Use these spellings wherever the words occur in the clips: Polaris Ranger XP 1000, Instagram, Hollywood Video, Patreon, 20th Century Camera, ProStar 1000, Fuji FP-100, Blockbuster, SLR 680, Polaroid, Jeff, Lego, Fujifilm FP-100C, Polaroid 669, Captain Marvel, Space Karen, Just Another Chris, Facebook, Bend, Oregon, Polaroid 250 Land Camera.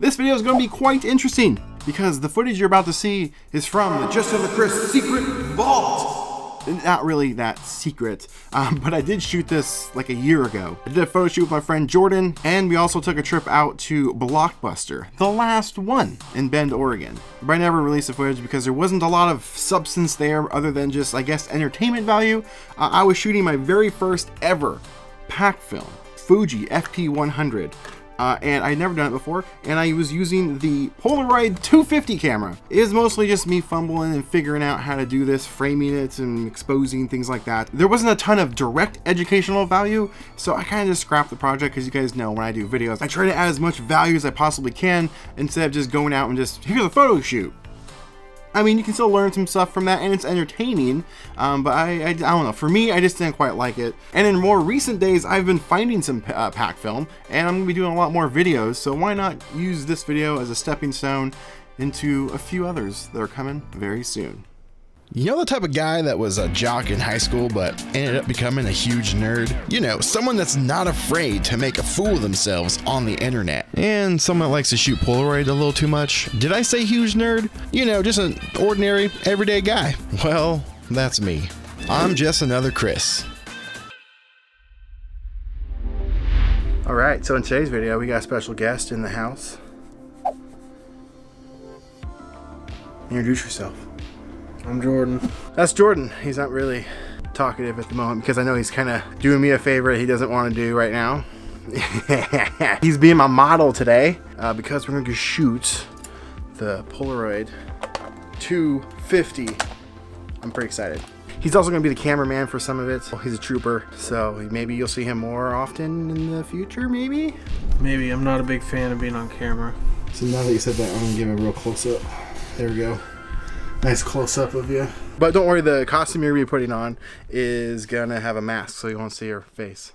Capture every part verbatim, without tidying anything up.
This video is going to be quite interesting because the footage you're about to see is from the Just Another Chris secret vault. Not really that secret, um, but I did shoot this like a year ago. I did a photo shoot with my friend Jordan, and we also took a trip out to Blockbuster, the last one in Bend, Oregon. But I never released the footage because there wasn't a lot of substance there other than just, I guess, entertainment value. Uh, I was shooting my very first ever pack film, Fuji F P one hundred. Uh, and I'd never done it before, and I was using the Polaroid two fifty camera. It is mostly just me fumbling and figuring out how to do this, framing it and exposing, things like that. There wasn't a ton of direct educational value, so I kind of just scrapped the project because you guys know when I do videos, I try to add as much value as I possibly can instead of just going out and just, here's a photo shoot. I mean, you can still learn some stuff from that, and it's entertaining, um, but I, I, I don't know. For me, I just didn't quite like it. And in more recent days, I've been finding some uh, pack film, and I'm going to be doing a lot more videos, so why not use this video as a stepping stone into a few others that are coming very soon. You know the type of guy that was a jock in high school but ended up becoming a huge nerd? You know, someone that's not afraid to make a fool of themselves on the internet. And someone that likes to shoot Polaroid a little too much. Did I say huge nerd? You know, just an ordinary, everyday guy. Well, that's me. I'm just another Chris. Alright, so in today's video, we got a special guest in the house. Introduce yourself. I'm Jordan. That's Jordan. He's not really talkative at the moment because I know he's kind of doing me a favor he doesn't want to do right now. He's being my model today uh, because we're going to shoot the Polaroid two fifty. I'm pretty excited. He's also going to be the cameraman for some of it. He's a trooper, so maybe you'll see him more often in the future, maybe? Maybe. I'm not a big fan of being on camera. So now that you said that, I'm going to give him a real close-up. There we go. Nice close-up of you. But don't worry, the costume you're going to be putting on is going to have a mask, so you won't see your face.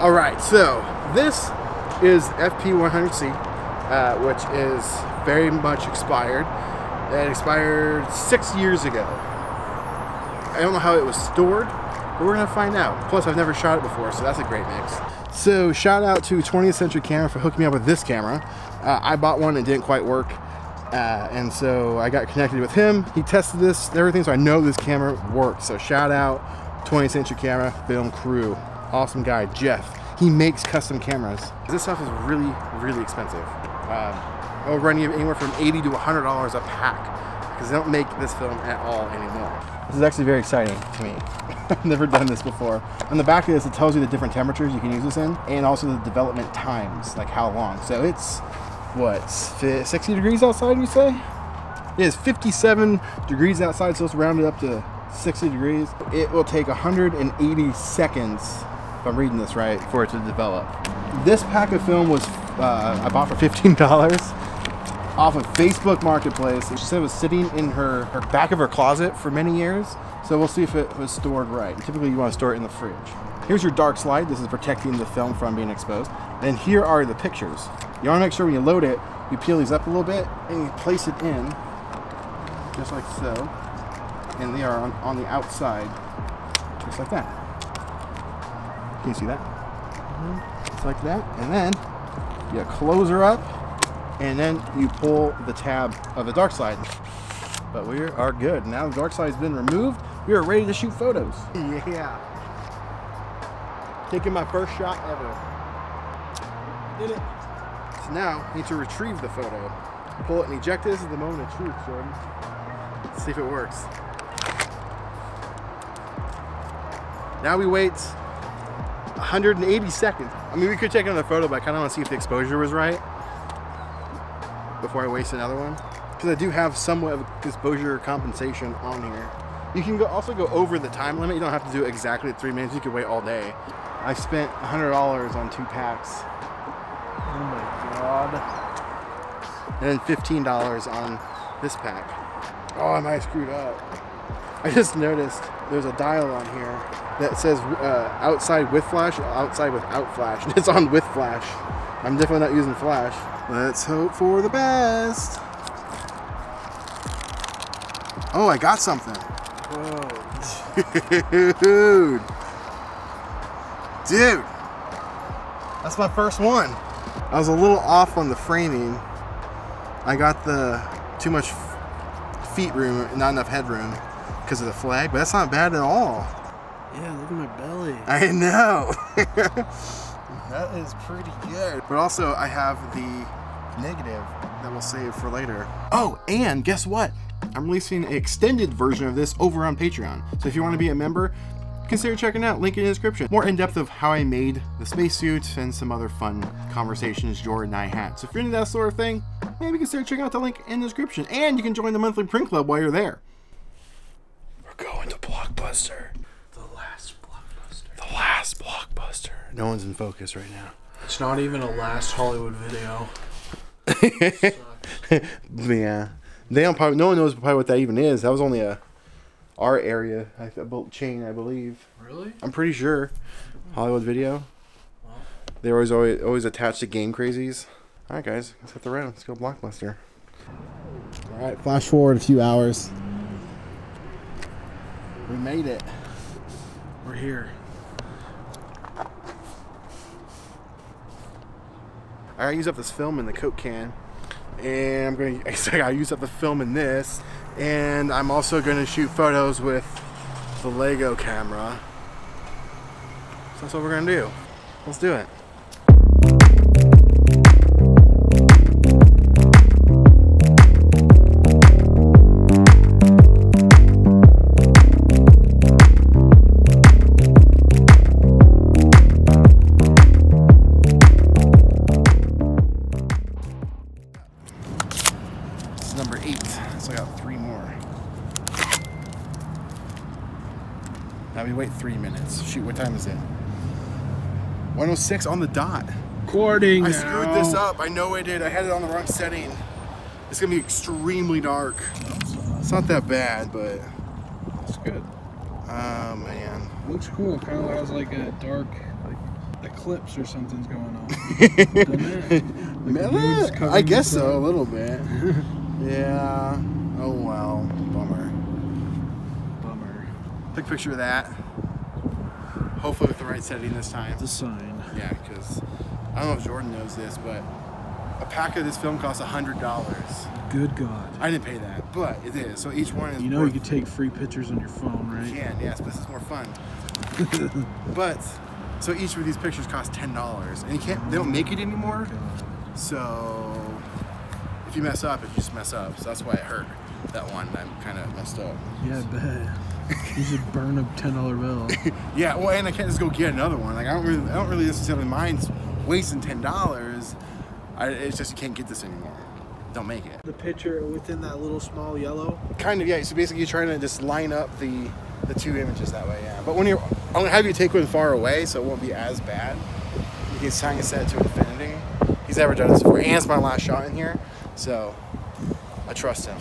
Alright, so this is F P one hundred C, uh, which is very much expired. It expired six years ago. I don't know how it was stored, but we're going to find out. Plus, I've never shot it before, so that's a great mix. So, shout out to twentieth Century Camera for hooking me up with this camera. Uh, I bought one and it didn't quite work, uh, and so I got connected with him. He tested this and everything, so I know this camera works. So, shout out twentieth Century Camera film crew. Awesome guy, Jeff. He makes custom cameras. This stuff is really, really expensive. Uh, it'll run you anywhere from eighty dollars to one hundred dollars a pack because they don't make this film at all anymore. This is actually very exciting to me. I've never done this before. On the back of this, it tells you the different temperatures you can use this in and also the development times, like how long. So it's, what, sixty degrees outside, you say? It is fifty-seven degrees outside, so it's rounded up to sixty degrees. It will take one hundred eighty seconds, if I'm reading this right, for it to develop. This pack of film was uh, I bought for fifteen dollars off of Facebook Marketplace. She said it was sitting in her, her back of her closet for many years, so we'll see if it was stored right. Typically you want to store it in the fridge. Here's your dark slide. This is protecting the film from being exposed. Then here are the pictures. You want to make sure when you load it, you peel these up a little bit and you place it in, just like so, and they are on, on the outside, just like that. Can you see that? Mm-hmm. Just like that. And then you close her up and then you pull the tab of the dark slide. But we are good. Now the dark slide has been removed. We are ready to shoot photos. Yeah. Taking my first shot ever. Did it. So now I need to retrieve the photo. Pull it and eject it. This is the moment of truth, Jordan. Let's see if it works. Now we wait one hundred eighty seconds. I mean, we could take another photo, but I kind of want to see if the exposure was right before I waste another one. Because I do have somewhat of exposure compensation on here. You can go also go over the time limit. You don't have to do exactly three minutes. You can wait all day. I spent one hundred dollars on two packs. Oh my God. And then fifteen dollars on this pack. Oh, am I screwed up? I just noticed there's a dial on here that says uh, outside with flash, outside without flash. It's on with flash. I'm definitely not using flash. Let's hope for the best. Oh, I got something. Whoa. Dude. Dude. That's my first one. I was a little off on the framing. I got the too much feet room, not enough headroom because of the flag, but that's not bad at all. Yeah, look at my belly. I know. That is pretty good. But also I have the negative that we'll save for later. Oh, and guess what? I'm releasing an extended version of this over on Patreon. So if you want to be a member, consider checking out, link in the description. More in depth of how I made the spacesuit and some other fun conversations Jordan and I had. So if you're into that sort of thing, maybe consider checking out the link in the description. And you can join the monthly print club while you're there. We're going to Blockbuster. The last Blockbuster. The last Blockbuster. No one's in focus right now. It's not even a last Hollywood video. Yeah. They don't probably, no one knows probably what that even is. That was only a our area I, a chain, I believe. Really? I'm pretty sure. Hollywood Video. Well. They always, always always attached to Game Crazies. All right, guys, let's hit the road. Let's go Blockbuster. All right, flash forward a few hours. We made it. We're here. I gotta use up this film in the Coke can. And I'm going to I use up the film in this, and I'm also going to shoot photos with the Lego camera. So that's what we're going to do. Let's do it. Shoot, what time is it? one oh six on the dot. Recording. I now. Screwed this up. I know I did. I had it on the wrong setting. It's gonna be extremely dark. It's not that bad, but it's good. Oh uh, man. Looks cool. Kind of has like a dark like eclipse or something's going on. Like I guess so, up. A little bit. Yeah. Oh wow. Bummer. Bummer. Take a picture of that. Hopefully with the right setting this time. The sign. Yeah, because I don't know if Jordan knows this, but a pack of this film costs one hundred dollars. Good God. I didn't pay that, but it is. So each one is You know worth you can take free pictures on your phone, right? You can, yes, but this is more fun. But, so each of these pictures costs ten dollars. And you can't, they don't make it anymore. God. So if you mess up, if you just mess up. So that's why it hurt, that one. I'm kind of messed up. Yeah, I bet. You should burn a ten dollar bill. Yeah, well, and I can't just go get another one. Like I don't really, I don't really necessarily mind wasting ten dollars. It's just you can't get this anymore. Don't make it. The picture within that little small yellow. Kind of, yeah. So basically, you're trying to just line up the the two images that way, yeah. But when you're, I'm gonna have you take one far away, so it won't be as bad. You can kind of set it to infinity. He's never done this before, and it's my last shot in here, so I trust him.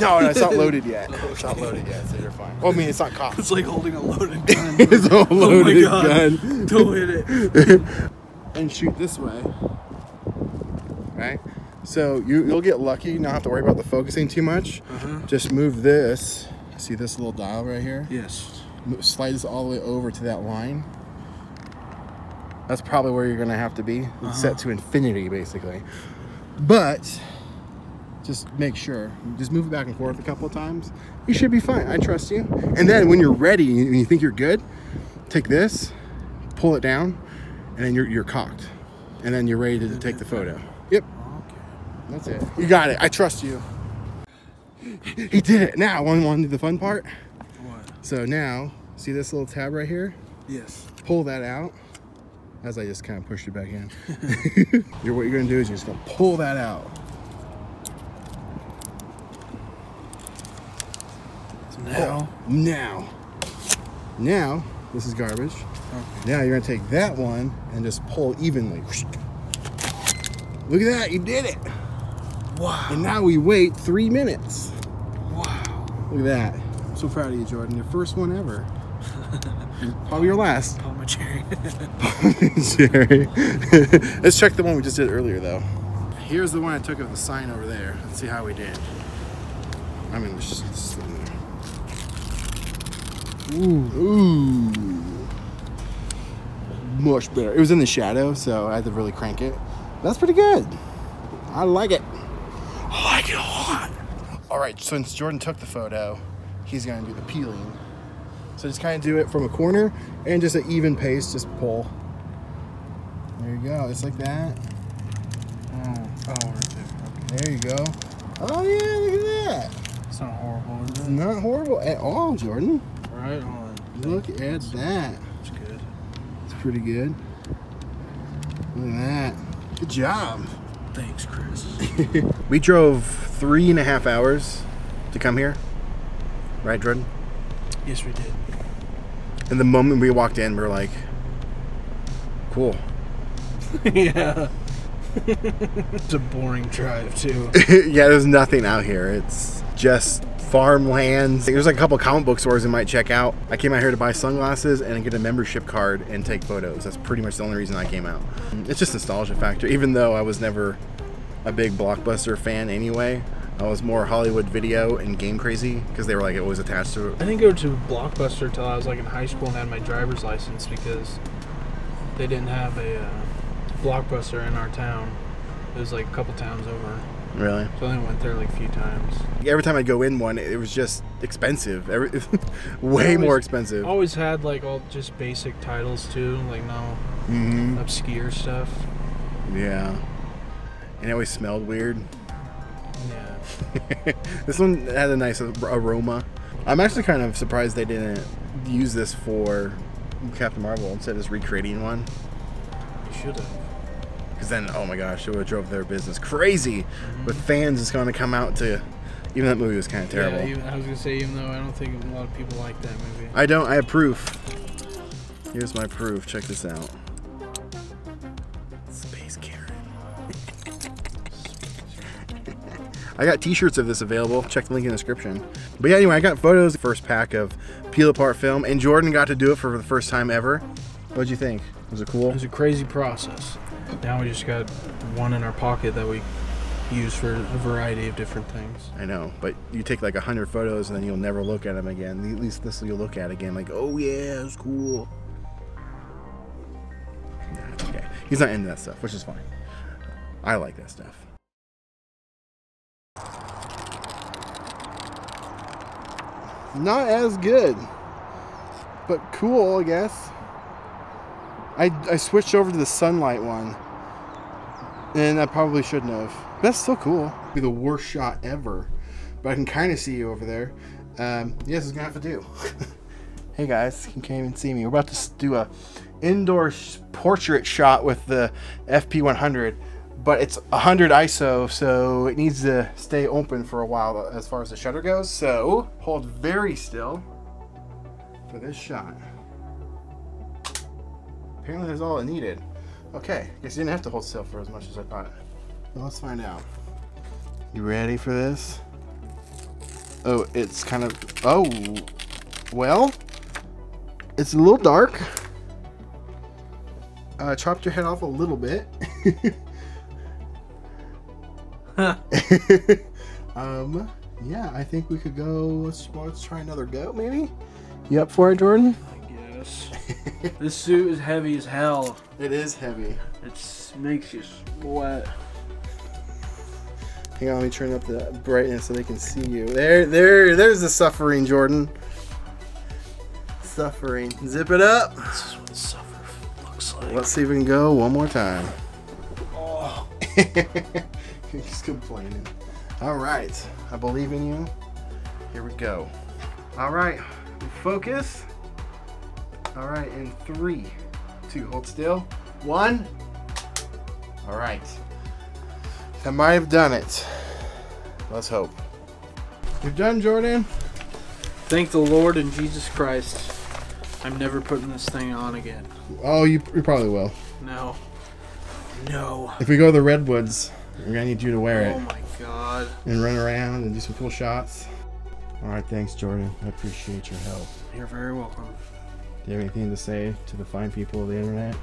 No, no, it's not loaded yet. Okay. It's not loaded yet, so you're fine. Well, I mean, it's not cocked. It's like holding a loaded gun. It's a loaded oh gun. Don't hit it. And shoot this way. Right? So you, you'll get lucky. You don't have to worry about the focusing too much. Uh-huh. Just move this. See this little dial right here? Yes. Slide this all the way over to that line. That's probably where you're going to have to be. Uh-huh. It's set to infinity, basically. But just make sure, just move it back and forth a couple of times. You should be fine, I trust you. And then when you're ready and you think you're good, take this, pull it down, and then you're, you're cocked. And then you're ready to take the photo. Yep, okay. That's it. You got it, I trust you. He did it. Now, one, one, the fun part. What? So now, see this little tab right here? Yes. Pull that out, as I just kind of pushed it back in. You're, what you're gonna do is you're just gonna pull that out. Now. Oh, now. Now, this is garbage. Okay. Now you're going to take that one and just pull evenly. Look at that. You did it. Wow. And now we wait three minutes. Wow. Look at that. I'm so proud of you, Jordan. Your first one ever. Probably your last. Palma cherry. Palma cherry. Let's check the one we just did earlier, though. Here's the one I took of the sign over there. Let's see how we did. I mean, let's just sit in there. Ooh, ooh. Much better. It was in the shadow, so I had to really crank it. That's pretty good. I like it. I like it a lot. All right, since Jordan took the photo, he's going to do the peeling. So just kind of do it from a corner and just an even pace, just pull. There you go, just like that. Oh, oh right there. Okay. There you go. Oh yeah, look at that. It's not horrible, is it? Not horrible at all, Jordan. Right on. Look at that. It's good. It's pretty good. Look at that. Good job. Thanks, Chris. We drove three and a half hours to come here. Right, Jordan? Yes, we did. And the moment we walked in, we were like, cool. Yeah. It's a boring drive, too. Yeah, there's nothing out here. It's just farmlands. There's like a couple of comic book stores I might check out. I came out here to buy sunglasses and get a membership card and take photos. That's pretty much the only reason I came out. It's just nostalgia factor. Even though I was never a big Blockbuster fan anyway, I was more Hollywood Video and Game Crazy because they were like always attached to it. I didn't go to Blockbuster till I was like in high school and had my driver's license because they didn't have a uh, Blockbuster in our town. It was like a couple towns over. Really? So I went there like a few times. Every time I'd go in one, it was just expensive. Every, way always, more expensive. I always had like all just basic titles too, like no mm-hmm. obscure stuff. Yeah. And it always smelled weird. Yeah. This one had a nice aroma. I'm actually kind of surprised they didn't use this for Captain Marvel instead of just recreating one. You should have. Because then, oh my gosh, it would have drove their business crazy. Mm-hmm. But fans is going to come out to, even that movie was kind of terrible. Yeah, even, I was going to say, even though I don't think a lot of people like that movie. I don't, I have proof. Here's my proof, check this out. Space Karen. I got t-shirts of this available. Check the link in the description. But yeah, anyway, I got photos. First pack of Peel Apart film. And Jordan got to do it for the first time ever. What'd you think? Was it cool? It was a crazy process. Now we just got one in our pocket that we use for a variety of different things. I know, but you take like a hundred photos and then you'll never look at them again. At least this you'll look at again like, oh yeah, it was cool. Nah, it's okay. He's not into that stuff, which is fine. I like that stuff. Not as good, but cool, I guess. I, I switched over to the sunlight one, and I probably shouldn't have. That's still cool. Be the worst shot ever, but I can kind of see you over there. Um, yes, it's gonna have to do. Hey guys, you can't even see me. We're about to do a indoor portrait shot with the F P one hundred, but it's one hundred I S O, so it needs to stay open for a while as far as the shutter goes. So hold very still for this shot. Apparently that's all it needed. Okay, guess you didn't have to hold still for as much as I thought. Well, let's find out. You ready for this? Oh, it's kind of, oh, well, it's a little dark. Uh, chopped your head off a little bit. Huh. um, yeah, I think we could go, let's, let's try another go maybe? You up for it, Jordan? This suit is heavy as hell. It is heavy. It makes you sweat. Hang on, let me turn up the brightness so they can see you. There, there, there's the suffering, Jordan. Suffering. Zip it up. This is what suffering looks like. Let's see if we can go one more time. Oh. He's complaining. All right. I believe in you. Here we go. All right. Focus. All right, in three, two, hold still, one. All right, I might have done it. Let's hope. You're done, Jordan. Thank the Lord and Jesus Christ. I'm never putting this thing on again. Oh, you, you probably will. No. No. If we go to the Redwoods, we're going to need you to wear it. Oh, my God. And run around and do some cool shots. All right, thanks, Jordan. I appreciate your help. You're very welcome. Do you have anything to say to the fine people of the internet?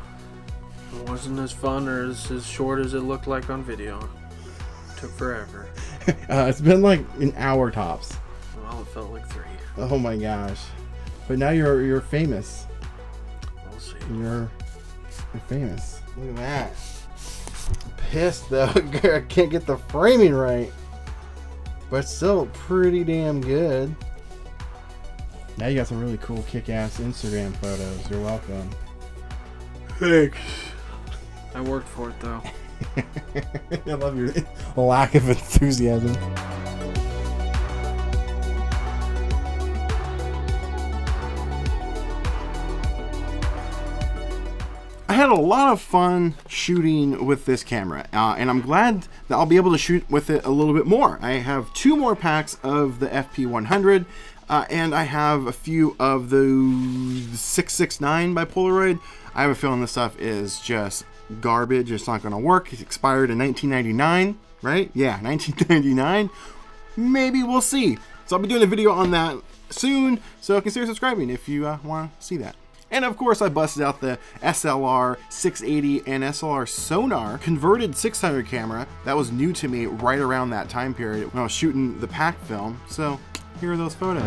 It wasn't as fun or as, as short as it looked like on video. It took forever. uh, it's been like an hour tops. Well, it felt like three. Oh, my gosh. But now you're you're famous. We'll see. You're, you're famous. Look at that. I'm pissed, though. I can't get the framing right. But still pretty damn good. Now you got some really cool kick-ass Instagram photos. You're welcome. Thanks. I worked for it though. I love your lack of enthusiasm. I had a lot of fun shooting with this camera, uh, and I'm glad that I'll be able to shoot with it a little bit more. I have two more packs of the F P one hundred, uh, and I have a few of the six sixty-nine by Polaroid. I have a feeling this stuff is just garbage. It's not gonna work. It expired in nineteen ninety-nine, right? Yeah, nineteen ninety-nine. Maybe we'll see. So I'll be doing a video on that soon, so consider subscribing if you uh, wanna see that. And of course I busted out the S L R six eighty and S L R Sonar converted six hundred camera. That was new to me right around that time period when I was shooting the pack film. So here are those photos.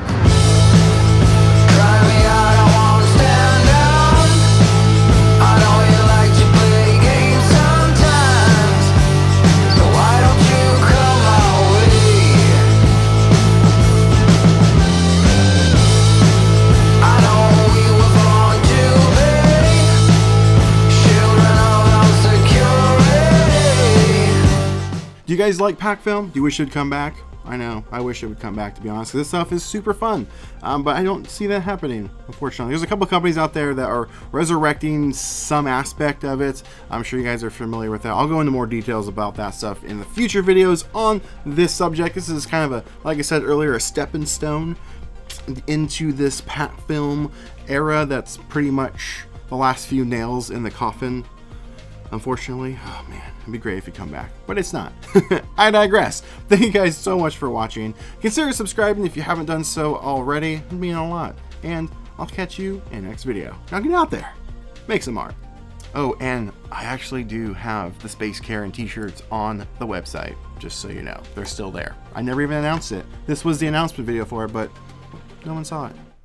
Do you guys like pack film? Do you wish it would come back? I know, I wish it would come back, to be honest, because this stuff is super fun, um, but I don't see that happening, unfortunately. There's a couple of companies out there that are resurrecting some aspect of it. I'm sure you guys are familiar with that. I'll go into more details about that stuff in the future videos on this subject. This is kind of a, like I said earlier, a stepping stone into this pack film era that's pretty much the last few nails in the coffin. Unfortunately, oh man, it'd be great if you come back, but it's not. I digress. Thank you guys so much for watching. Consider subscribing if you haven't done so already. It'd mean a lot. And I'll catch you in the next video. Now get out there, make some art. Oh, and I actually do have the Space Karen t-shirts on the website, just so you know. They're still there. I never even announced it. This was the announcement video for it, but no one saw it.